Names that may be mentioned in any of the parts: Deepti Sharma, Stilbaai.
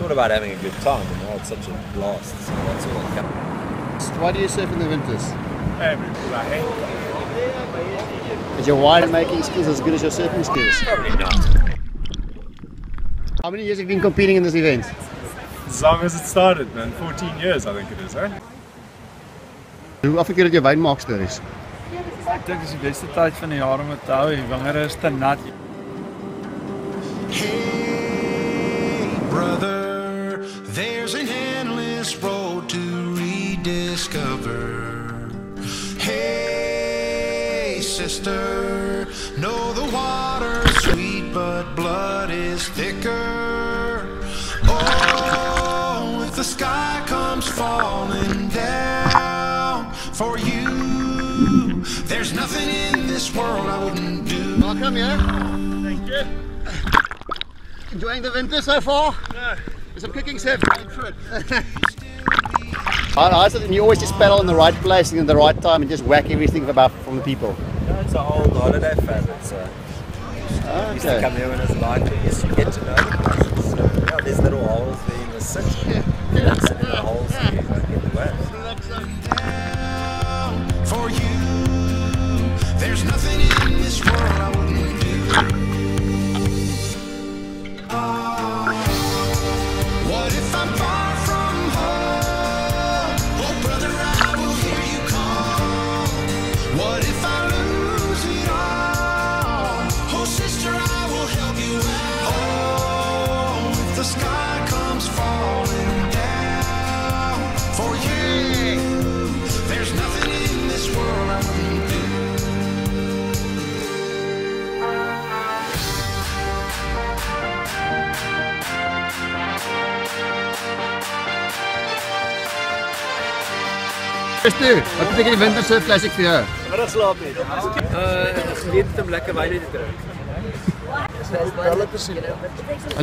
It's all about having a good time, you know, it's such a blast, so that's all that counts. Why do you surf in the winters? I hate it. Is your winemaking skills as good as your surfing skills? Probably not. How many years have you been competing in this event? As long as it started, man. 14 years, I think it is, eh? Hoe afgekeer het jou wynmaakster is? Ek dink dis die beste tyd van die jaar om te hou, die wingere is te nat. Hey brother, there's an endless road to rediscover. Hey sister, know the water's sweet but blood is thicker. Oh, if the sky comes falling down for you, there's nothing in this world I wouldn't do. Welcome here. Thank you. Enjoying the winter so far? No. With some kicking surf. I said, and you always just paddle in the right place and in the right time and just whack everything about from the people. Yeah, it's an old holiday favourite, so okay. Used to come here when it's lighter, yes, you get to know the places. So, yeah, there's little holes there in the sit. You don't sit in the holes and you don't get the waves. For you, there's nothing in this world I wouldn't do. What if I'm far from home? Oh brother, I will hear you call. What if I lose it all? Oh sister, I will help you out. Oh, if the sky comes falling down for you, there's nothing in this world I wouldn't do. Stu, wat beteken die wintersurf classic vir jou? Middag slaap nie. Geleentheid om lekker wyne te drink. Al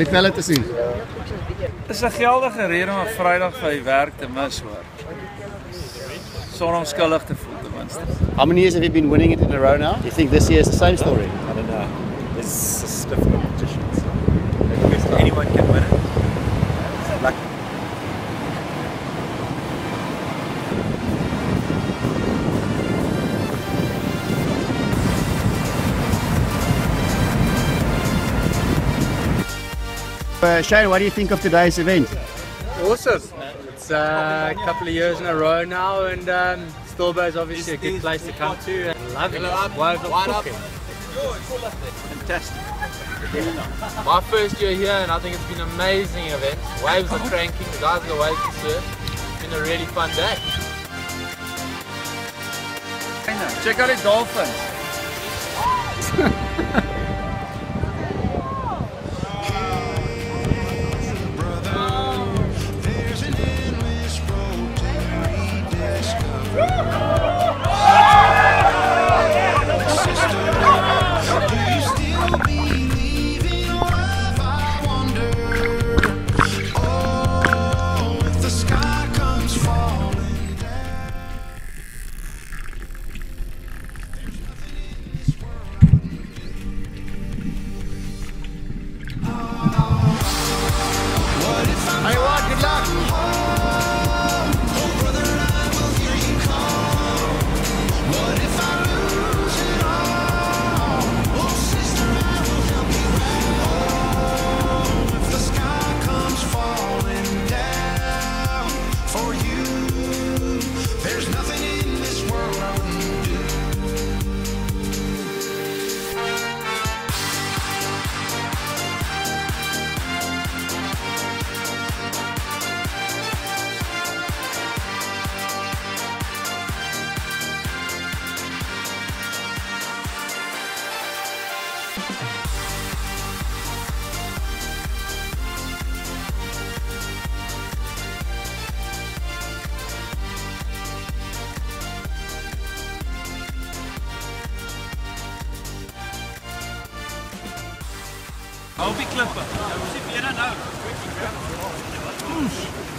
die pelle te sien. Dis 'n geldige rede om 'n Vrydag vir die werk te mis hoor. Sonder om skuldig te voel ten minste. How many years have you been winning it in a row now? You think this year is the same story? I don't know. It's a stiff competition. So anyone can win it. Shane, what do you think of today's event? Awesome. It's a couple of years in a row now, and Stilbaai is obviously a good place to come to. I love it. Wide up. Fantastic. My first year here, and I think it's been an amazing event. Waves are cranking, the guys are waves to surf. It's been a really fun day. Check out the dolphins. Hou die klippe. Nou sien jy nou.